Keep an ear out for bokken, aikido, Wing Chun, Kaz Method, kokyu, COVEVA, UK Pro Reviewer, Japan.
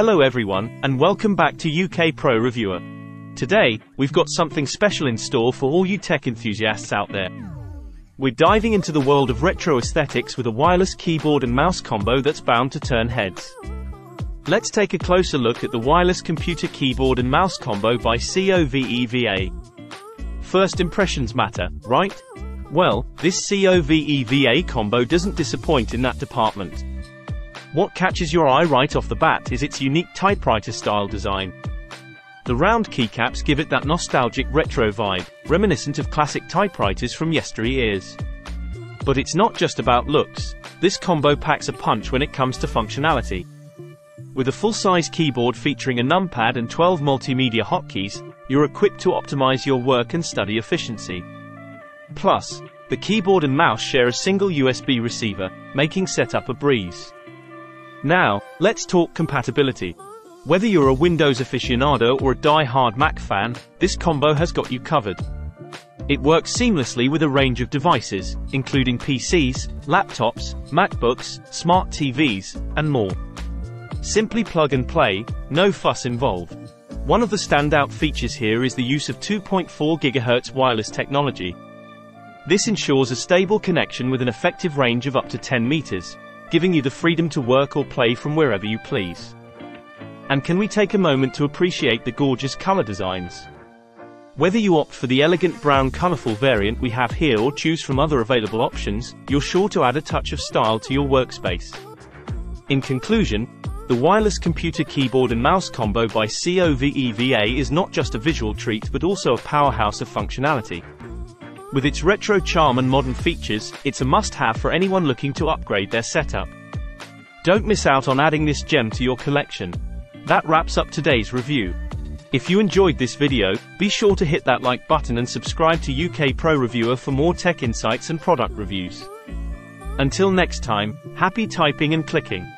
Hello everyone, and welcome back to UK Pro Reviewer. Today, we've got something special in store for all you tech enthusiasts out there. We're diving into the world of retro aesthetics with a wireless keyboard and mouse combo that's bound to turn heads. Let's take a closer look at the wireless computer keyboard and mouse combo by COVEVA. First impressions matter, right? Well, this COVEVA combo doesn't disappoint in that department. What catches your eye right off the bat is its unique typewriter-style design. The round keycaps give it that nostalgic retro vibe, reminiscent of classic typewriters from yesteryears. But it's not just about looks. This combo packs a punch when it comes to functionality. With a full-size keyboard featuring a numpad and 12 multimedia hotkeys, you're equipped to optimize your work and study efficiency. Plus, the keyboard and mouse share a single USB receiver, making setup a breeze. Now, let's talk compatibility. Whether you're a Windows aficionado or a die-hard Mac fan, this combo has got you covered. It works seamlessly with a range of devices, including PCs, laptops, MacBooks, smart TVs, and more. Simply plug and play, no fuss involved. One of the standout features here is the use of 2.4 GHz wireless technology. This ensures a stable connection with an effective range of up to 10 meters. Giving you the freedom to work or play from wherever you please. And can we take a moment to appreciate the gorgeous color designs? Whether you opt for the elegant brown colorful variant we have here or choose from other available options, you're sure to add a touch of style to your workspace. In conclusion, the wireless computer keyboard and mouse combo by COVEVA is not just a visual treat but also a powerhouse of functionality. With its retro charm and modern features, it's a must-have for anyone looking to upgrade their setup. Don't miss out on adding this gem to your collection. That wraps up today's review. If you enjoyed this video, be sure to hit that like button and subscribe to UK Pro Reviewer for more tech insights and product reviews. Until next time, happy typing and clicking.